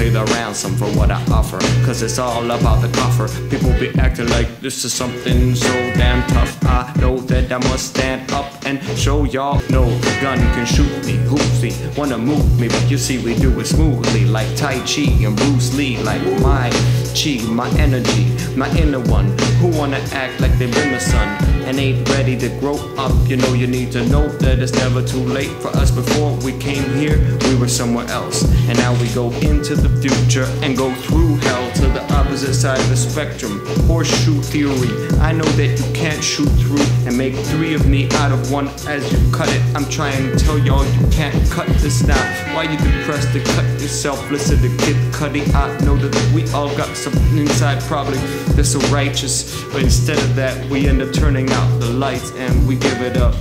pay the ransom for what I offer, cause it's all about the coffer. People be acting like this is something so damn tough. I know that I must stand up and show y'all no gun can shoot me. Hoopsie wanna move me, but you see we do it smoothly, like Tai Chi and Bruce Lee. Like my chi, my energy, my inner one, who wanna act like they've been the sun and ain't ready to grow up. You know you need to know that it's never too late. For us, before we came here, we were somewhere else, and now we go into the future and go through hell to the opposite side of the spectrum. Horseshoe theory, I know that you can't shoot through and make three of me out of one as you cut it. I'm trying to tell y'all you can't cut this now. Why you depressed to cut yourself? Listen to Kid Cudi, I know that we all got something inside probably that's so righteous, but instead of that we end up turning out the lights and we give it up.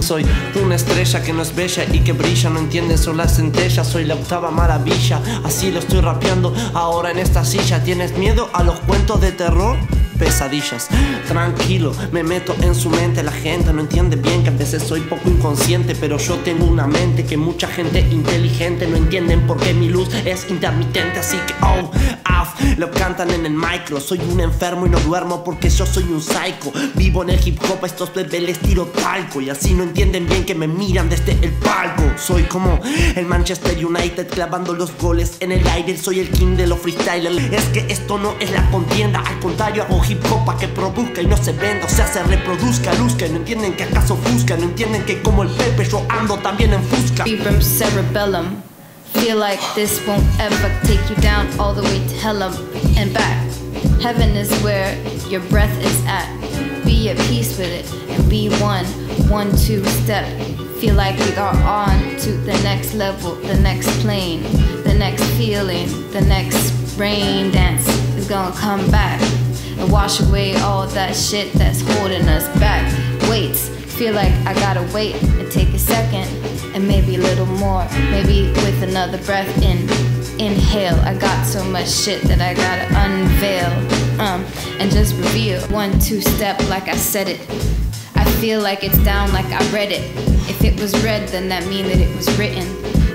Soy una estrella que no es bella y que brilla, no entienden, son las centellas, soy la octava maravilla, así lo estoy rapeando ahora en esta silla. ¿Tienes miedo a los cuentos de terror? Pesadillas, tranquilo, me meto en su mente. La gente no entiende bien que a veces soy poco inconsciente, pero yo tengo una mente que mucha gente inteligente no entienden porque mi luz es intermitente. Así que oh, af, lo cantan en el micro. Soy un enfermo y no duermo porque yo soy un psycho. Vivo en el hip hop, estos les tiro talco y así no entienden bien que me miran desde el palco. Soy como el Manchester United clavando los goles en el aire, soy el king de los freestylers. Es que esto no es la contienda, al contrario hago hip hop para que produzca y no se venda, o sea se reproduzca, luzca, y no entienden que acaso ofusca, no entienden que como el Pepe yo ando también en fusca. Vibram cerebellum, feel like this won't ever take you down all the way to hellum and back. Heaven is where your breath is at, be at peace with it and be one, 1-2 step. Feel like we are on to the next level, the next plane, the next feeling, the next rain dance is gonna come back and wash away all that shit that's holding us back. Weights, feel like I gotta wait and take a second and maybe a little more, maybe with another breath in. Inhale, I got so much shit that I gotta unveil and just reveal. 1-2 step like I said it, I feel like it's down like I read it. If it was read then that mean that it was written.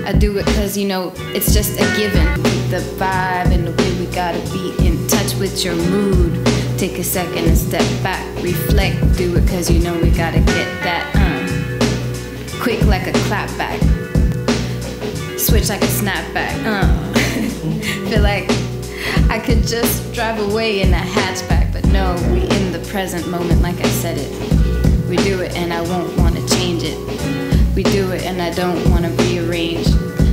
I do it cause you know it's just a given. The vibe and the way we gotta be in touch with your mood. Take a second and step back, reflect, do it cause you know we gotta get that quick like a clap back, switch like a snapback. Feel like I could just drive away in a hatchback, but no, we in the present moment like I said it. We do it and I won't wanna change it. We do it and I don't wanna rearrange.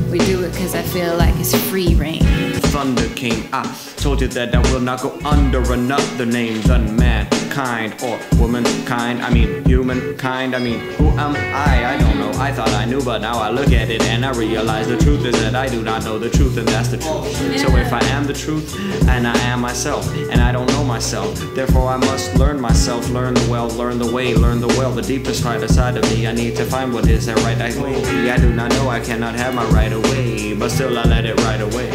We do it cause I feel like it's free reign. Thunder King, I told you that I will not go under another name than mankind or womankind. I mean humankind, I mean who am I? I don't know, I thought I knew but now I look at it and I realize the truth is that I do not know the truth and that's the truth. So if I am the truth and I am myself and I don't know myself, therefore I must learn myself, learn the well, learn the way, learn the well, the deepest part inside of me. I need to find what is that right way. I do not know, I cannot have my right away, but still I let it right away.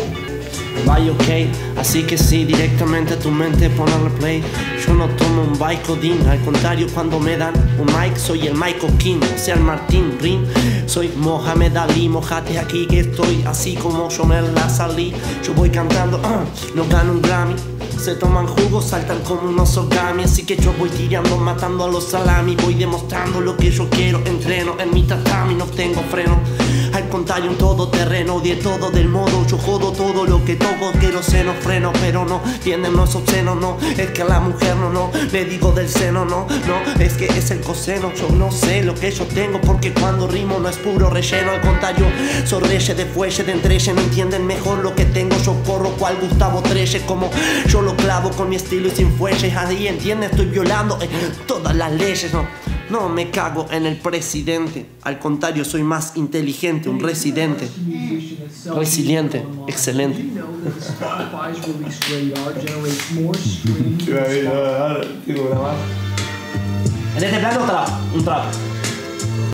Bye, ok, así que sí, directamente a tu mente ponerle play. Yo no tomo un Vicodin, al contrario cuando me dan un mic soy el Michael King, o sea el Martin Green. Soy Mohamed Ali, mojate aquí que estoy así como yo me la salí. Yo voy cantando, no gano un Grammy. Se toman jugos, saltan como unos origami. Así que yo voy tirando, matando a los salami. Voy demostrando lo que yo quiero, entreno en mi tatami, no tengo freno. Al contrario, un todoterreno, de todo del modo. Yo jodo todo lo que toco, quiero seno, freno. Pero no, tienden, no es obsceno, no. Es que a la mujer no, no, le digo del seno, no, no. Es que es el coseno, yo no sé lo que yo tengo. Porque cuando rimo no es puro relleno. Al contrario, soy reyes de fuelle, de entrelle. No entienden mejor lo que tengo, yo corro cual Gustavo Trelle. Como yo lo clavo con mi estilo y sin fuelles. Ahí entienden, estoy violando todas las leyes, no. No me cago en el presidente, al contrario soy más inteligente, un residente. Resiliente, excelente. En este plano un trap.